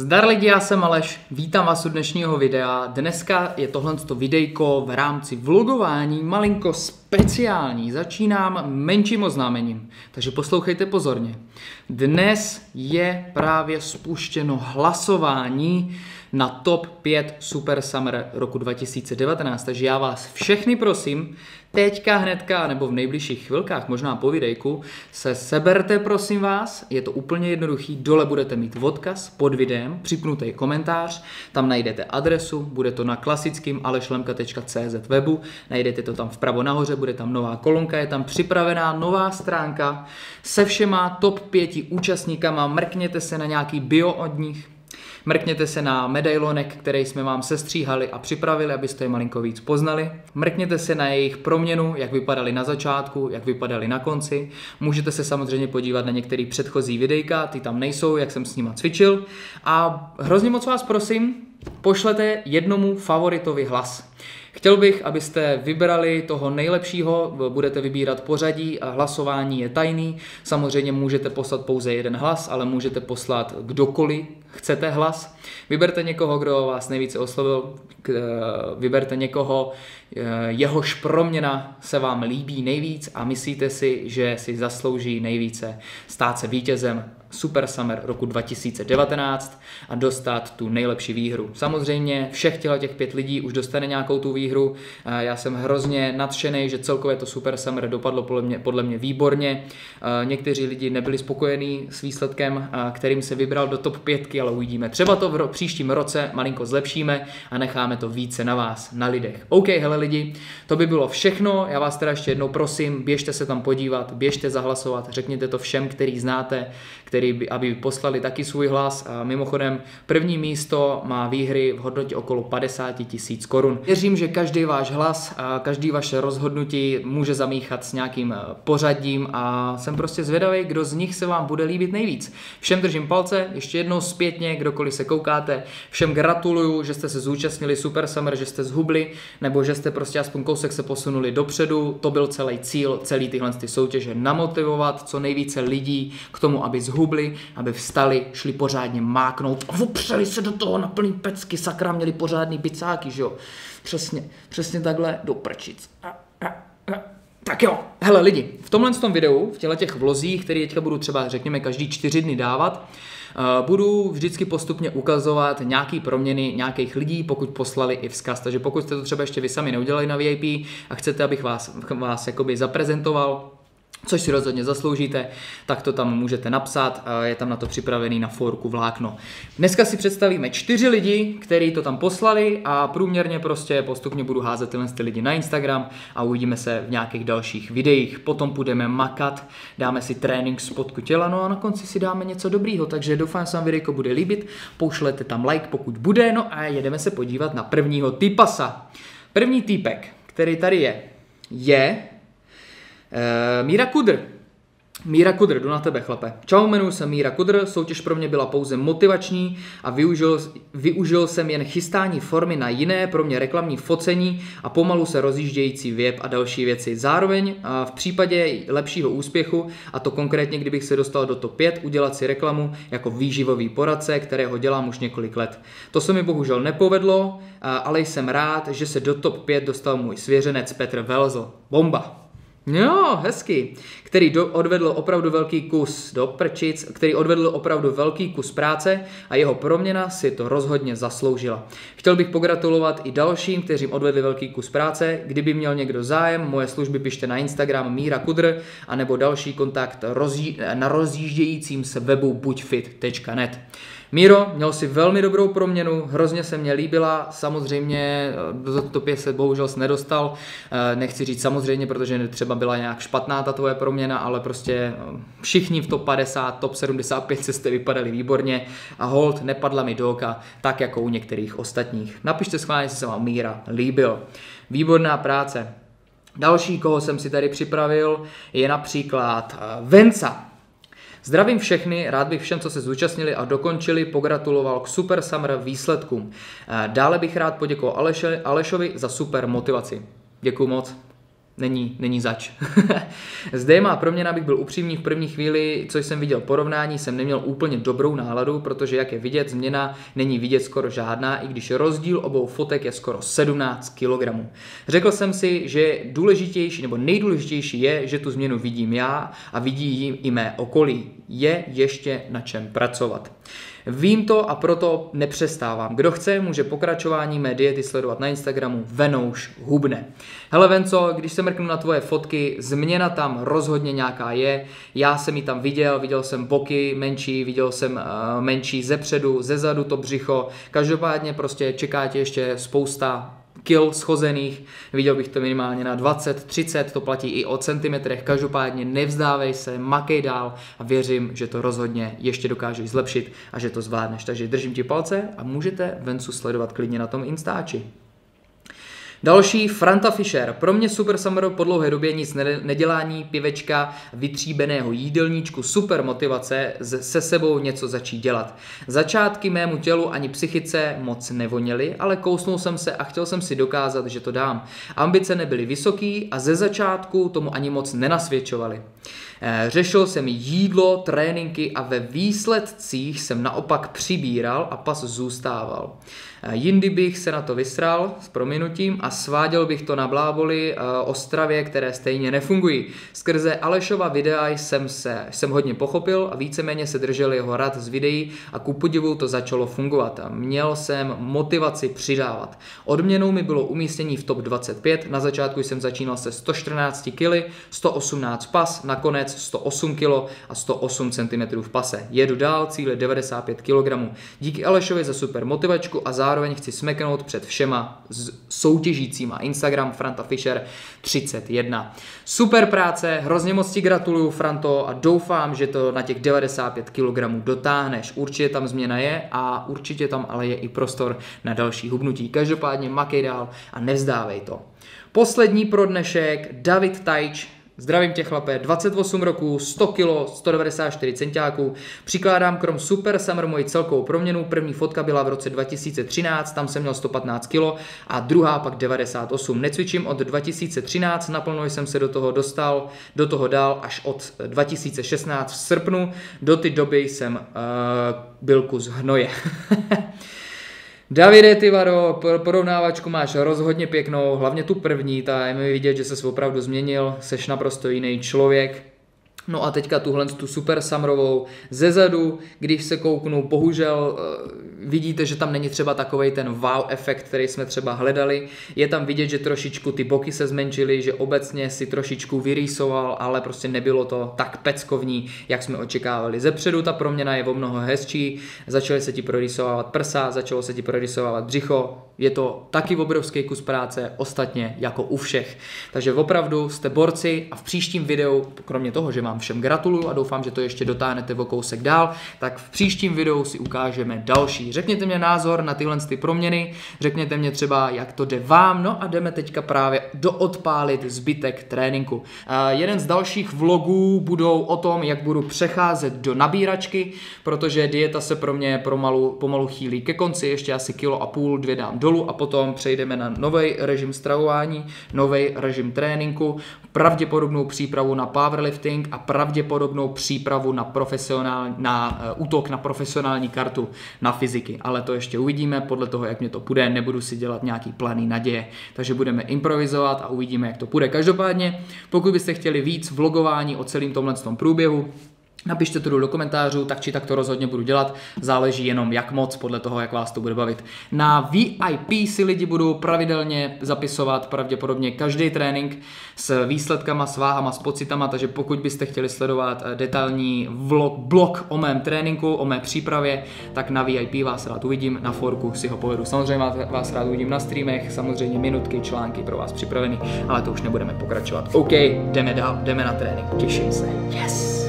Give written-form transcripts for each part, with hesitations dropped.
Zdar lidi, já jsem Aleš, vítám vás u dnešního videa. Dneska je tohleto videjko v rámci vlogování malinko speciální. Začínám menším oznámením, takže poslouchejte pozorně. Dnes je právě spuštěno hlasování na TOP 5 Super Summer roku 2019, takže já vás všechny prosím, teďka hnedka nebo v nejbližších chvilkách, možná po videjku, se seberte prosím vás, je to úplně jednoduchý, dole budete mít odkaz pod videem, připnutý komentář, tam najdete adresu, bude to na klasickém alešlemka.cz webu, najdete to tam vpravo nahoře, bude tam nová kolonka, je tam připravená nová stránka se všema TOP 5 účastníkama, mrkněte se na nějaký bio od nich, mrkněte se na medailonek, který jsme vám sestříhali a připravili, abyste je malinko víc poznali. Mrkněte se na jejich proměnu, jak vypadali na začátku, jak vypadali na konci. Můžete se samozřejmě podívat na některé předchozí videjka, ty tam nejsou, jak jsem s nima cvičil. A hrozně moc vás prosím, pošlete jednomu favoritovi hlas. Chtěl bych, abyste vybrali toho nejlepšího, budete vybírat pořadí a hlasování je tajný. Samozřejmě můžete poslat pouze jeden hlas, ale můžete poslat kdokoliv chcete hlas. Vyberte někoho, kdo vás nejvíce oslovil, vyberte někoho, jehož proměna se vám líbí nejvíc a myslíte si, že si zaslouží nejvíce stát se vítězem Super Summer roku 2019 a dostat tu nejlepší výhru. Samozřejmě všech těch 5 lidí už dostane nějakou tu výhru. Já jsem hrozně nadšený, že celkově to Super Summer dopadlo podle mě výborně. Někteří lidi nebyli spokojení s výsledkem, kterým se vybral do top 5, ale uvidíme. Třeba to v příštím roce malinko zlepšíme a necháme to více na vás, na lidech. OK, hele lidi, to by bylo všechno. Já vás teda ještě jednou prosím, běžte se tam podívat, běžte zahlasovat, řekněte to všem, který znáte, aby poslali taky svůj hlas. A mimochodem, první místo má výhry v hodnotě okolo 50 000 korun. Věřím, že každý váš hlas a každý vaše rozhodnutí může zamíchat s nějakým pořadím a jsem prostě zvědavý, kdo z nich se vám bude líbit nejvíc. Všem držím palce, ještě jednou zpětně, kdokoliv se koukáte, všem gratuluju, že jste se zúčastnili Super Summer, že jste zhubli, nebo že jste prostě aspoň kousek se posunuli dopředu. To byl celý cíl, celý tyhle soutěže, namotivovat co nejvíce lidí k tomu, aby zhubli, aby vstali, šli pořádně máknout a opřeli se do toho na plný pecky, sakra, měli pořádný bicáky, že jo? Přesně takhle do prčic. Tak jo, hele lidi, v tomhle tom videu, v těchto vlozích, které teďka budu třeba řekněme každý 4 dny dávat, budu vždycky postupně ukazovat nějaké proměny nějakých lidí, pokud poslali i vzkaz. Takže pokud jste to třeba ještě vy sami neudělali na VIP a chcete, abych vás jakoby zaprezentoval, což si rozhodně zasloužíte, tak to tam můžete napsat, je tam na to připravený na fórku vlákno. Dneska si představíme 4 lidi, kteří to tam poslali a průměrně prostě postupně budu házet tyhle lidi na Instagram a uvidíme se v nějakých dalších videích. Potom půjdeme makat, dáme si trénink spodku těla, no a na konci si dáme něco dobrýho, takže doufám, že vám videjko bude líbit, pošlete tam like, pokud bude, no a jedeme se podívat na prvního typasa. První týpek, který tady je Míra Kudr. Míra Kudr, jdu na tebe, chlape. Čau, jmenuji se Míra Kudr, soutěž pro mě byla pouze motivační a využil jsem jen chystání formy na jiné, pro mě reklamní focení a pomalu se rozjíždějící web a další věci. Zároveň v případě lepšího úspěchu, a to konkrétně, kdybych se dostal do TOP 5, udělat si reklamu jako výživový poradce, kterého dělám už několik let. To se mi bohužel nepovedlo, ale jsem rád, že se do TOP 5 dostal můj svěřenec Petr Velzo Bomba. Jo, hezky, který odvedl opravdu velký kus práce a jeho proměna si to rozhodně zasloužila. Chtěl bych pogratulovat i dalším, kteří odvedli velký kus práce. Kdyby měl někdo zájem, moje služby pište na Instagram Míra Kudr a nebo další kontakt na rozjíždějícím se webu buď fit.net. Míro, měl si velmi dobrou proměnu, hrozně se mě líbila, samozřejmě do TOP 5 se bohužel nedostal, nechci říct samozřejmě, protože třeba byla nějak špatná ta tvoje proměna, ale prostě všichni v TOP 50, TOP 75 jste vypadali výborně a hold, nepadla mi do oka, tak jako u některých ostatních. Napište schválně, jestli se vám Míra líbil. Výborná práce. Další, koho jsem si tady připravil, je například Venca. Zdravím všechny, rád bych všem, co se zúčastnili a dokončili, pogratuloval k Super Summer výsledkům. Dále bych rád poděkoval Alešovi za super motivaci. Děkuju moc. není zač. Zde je má proměna, abych byl upřímný. V první chvíli, co jsem viděl porovnání, jsem neměl úplně dobrou náladu, protože jak je vidět, změna není vidět skoro žádná, i když rozdíl obou fotek je skoro 17 kg. Řekl jsem si, že důležitější nebo nejdůležitější je, že tu změnu vidím já a vidí ji i mé okolí. Je ještě na čem pracovat. Vím to a proto nepřestávám. Kdo chce, může pokračování mé diety sledovat na Instagramu Venouš Hubne. Hele Venco, když se mrknu na tvoje fotky, změna tam rozhodně nějaká je. Já jsem ji tam viděl jsem boky menší, viděl jsem menší ze předu, ze zadu to břicho. Každopádně prostě čeká tě ještě spousta kil schozených, viděl bych to minimálně na 20, 30, to platí i o centimetrech, každopádně nevzdávej se, makej dál a věřím, že to rozhodně ještě dokážeš zlepšit a že to zvládneš, takže držím ti palce a můžete Vencu sledovat klidně na tom Instači. Další, Franta Fischer. Pro mě Super Summer po dlouhé době nic nedělání, pivečka, vytříbeného jídelníčku, super motivace se sebou něco začít dělat. Začátky mému tělu ani psychice moc nevoněly, ale kousnul jsem se a chtěl jsem si dokázat, že to dám. Ambice nebyly vysoký a ze začátku tomu ani moc nenasvědčovaly. Řešil jsem jídlo, tréninky a ve výsledcích jsem naopak přibíral a pas zůstával. Jindy bych se na to vysral s prominutím a sváděl bych to na bláboli o stravě, které stejně nefungují. Skrze Alešova videa jsem hodně pochopil a víceméně se držel jeho rad z videí a ku podivu to začalo fungovat. Měl jsem motivaci přidávat. Odměnou mi bylo umístění v top 25, na začátku jsem začínal se 114 kg, 118 pas, nakonec 108 kg a 108 cm v pase. Jedu dál, cíle 95 kg. Díky Alešovi za super motivačku a zároveň chci smeknout před všema soutěžícíma. Instagram Franta Fischer 31. Super práce, hrozně moc ti gratuluju, Franto, a doufám, že to na těch 95 kg dotáhneš. Určitě tam změna je a určitě tam ale je i prostor na další hubnutí. Každopádně makej dál a nevzdávej to. Poslední pro dnešek, David Tajč. Zdravím tě, chlape, 28 roků, 100 kg, 194 centiáků. Přikládám krom Super Summer moji celkovou proměnu. První fotka byla v roce 2013, tam jsem měl 115 kg a druhá pak 98. Necvičím od 2013, naplno jsem se do toho dostal, do toho dál až od 2016 v srpnu. Do té doby jsem byl kus hnoje. Davide, ty varo, porovnávačku máš rozhodně pěknou, hlavně tu první, ta je mi vidět, že ses opravdu změnil, seš naprosto jiný člověk. No a teďka tuhle tu Super Summerovou zezadu, když se kouknu, bohužel vidíte, že tam není třeba takovej ten wow efekt, který jsme třeba hledali. Je tam vidět, že trošičku ty boky se zmenšily, že obecně si trošičku vyrýsoval, ale prostě nebylo to tak peckovní, jak jsme očekávali. Zepředu ta proměna je o mnoho hezčí, začaly se ti prorýsovávat prsa, začalo se ti prorýsovávat břicho, je to taky obrovský kus práce, ostatně jako u všech. Takže opravdu jste borci a v příštím videu, kromě toho, že mám všem gratuluju a doufám, že to ještě dotáhnete o kousek dál, tak v příštím videu si ukážeme další. Řekněte mě názor na tyhle ty proměny, řekněte mě třeba, jak to jde vám, no a jdeme teďka právě doodpálit zbytek tréninku. Jeden z dalších vlogů budou o tom, jak budu přecházet do nabíračky, protože dieta se pro mě pomalu chýlí ke konci, ještě asi 1,5 kg, 2 dám dolů a potom přejdeme na nový režim stravování, nový režim tréninku, pravděpodobnou přípravu na powerlifting a pravděpodobnou přípravu na útok na profesionální kartu na fyziky. Ale to ještě uvidíme, podle toho, jak mě to půjde, nebudu si dělat nějaký plány naděje. Takže budeme improvizovat a uvidíme, jak to půjde. Každopádně, pokud byste chtěli víc vlogování o celém tomhle průběhu, napište to do komentářů, tak či tak to rozhodně budu dělat, záleží jenom jak moc, podle toho, jak vás to bude bavit. Na VIP si lidi budou pravidelně zapisovat pravděpodobně každý trénink s výsledkama, s váhama, s pocitama, takže pokud byste chtěli sledovat detailní blog o mém tréninku, o mé přípravě, tak na VIP vás rád uvidím, na forku si ho povedu. Samozřejmě vás rád uvidím na streamech, samozřejmě minutky, články pro vás připravený, ale to už nebudeme pokračovat. OK, jdeme dál, jdeme na trénink, těším se, yes!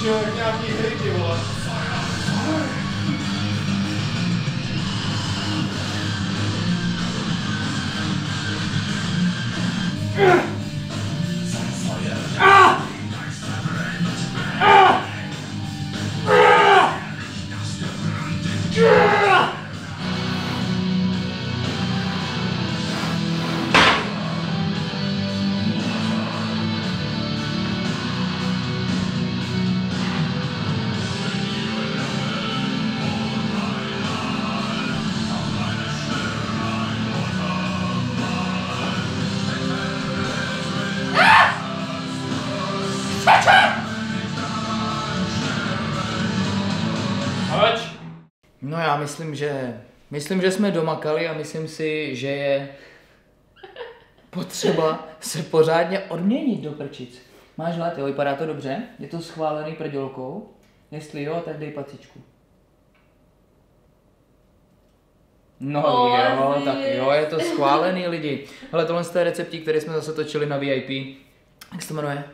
Že nějaký hry, ty vole. No já myslím, že jsme domakali a myslím si, že je potřeba se pořádně odměnit do prčic. Máš hlad, jo, vypadá to dobře, je to schválený prdělkou, jestli jo, tak dej pacičku. No jo, tak jo, je to schválený lidi. Hele, tohle z té receptí, které jsme zase točili na VIP, jak se to jmenuje?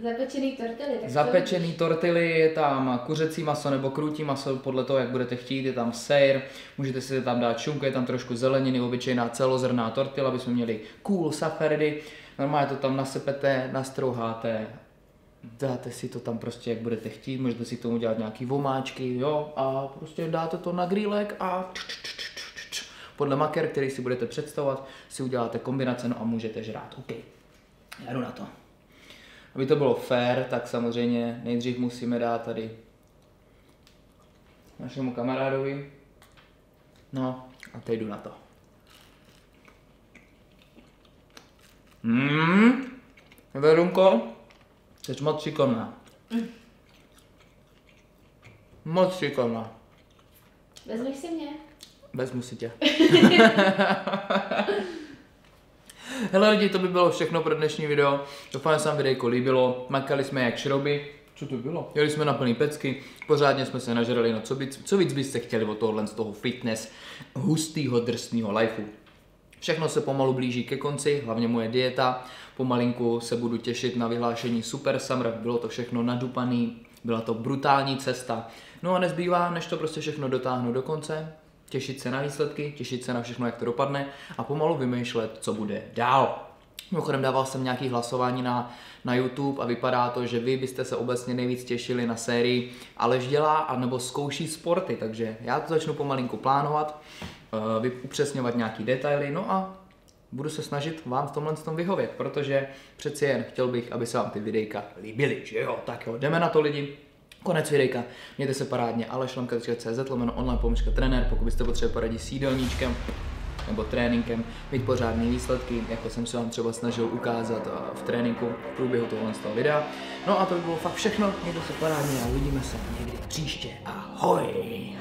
Zapečený tortily. Zapečený tortily, je tam kuřecí maso nebo krůtí maso, podle toho, jak budete chtít, je tam sejr, můžete si tam dát šunku, je tam trošku zeleniny, obyčejná celozrnná tortila, aby jsme měli cool safaridy. Normálně to tam nasypete, nastrouháte, dáte si to tam prostě, jak budete chtít, můžete si k tomu dělat nějaký vomáčky, jo, a prostě dáte to na grillek a podle maker, který si budete představovat, si uděláte kombinace, no a můžete žrát, OK, já jdu na to. Aby to bylo fair, tak samozřejmě nejdřív musíme dát tady našemu kamarádovi. No a teď jdu na to. Verunko, jsi moc šikovná. Moc šikovná. Vezmeš si mě? Vezmu si tě. Hele lidi, to by bylo všechno pro dnešní video, doufám, že se vám videjko líbilo, makali jsme jak šrouby, co to bylo? Jeli jsme na plný pecky, pořádně jsme se nažrali, no co víc byste chtěli od tohohle z toho fitness, hustýho, drsného lifeu. Všechno se pomalu blíží ke konci, hlavně moje dieta, pomalinku se budu těšit na vyhlášení Super Summer, bylo to všechno nadupaný, byla to brutální cesta, no a nezbývá, než to prostě všechno dotáhnu do konce. Těšit se na výsledky, těšit se na všechno, jak to dopadne a pomalu vymýšlet, co bude dál. Mimochodem dával jsem nějaké hlasování na YouTube a vypadá to, že vy byste se obecně nejvíc těšili na sérii Aleš dělá anebo zkouší sporty, takže já to začnu pomalinku plánovat, upřesňovat nějaké detaily, no a budu se snažit vám v tomhle tom vyhovět, protože přeci jen chtěl bych, aby se vám ty videjka líbily, že jo? Tak jo, jdeme na to lidi. Konec videjka, mějte se parádně, alešlemka.cz /online-trenér, pokud byste potřebovali poradit s jídelníčkem nebo tréninkem, mít pořádné výsledky, jako jsem se vám třeba snažil ukázat v tréninku v průběhu tohoto videa. No a to by bylo fakt všechno, mějte se parádně a uvidíme se někdy příště. Ahoj!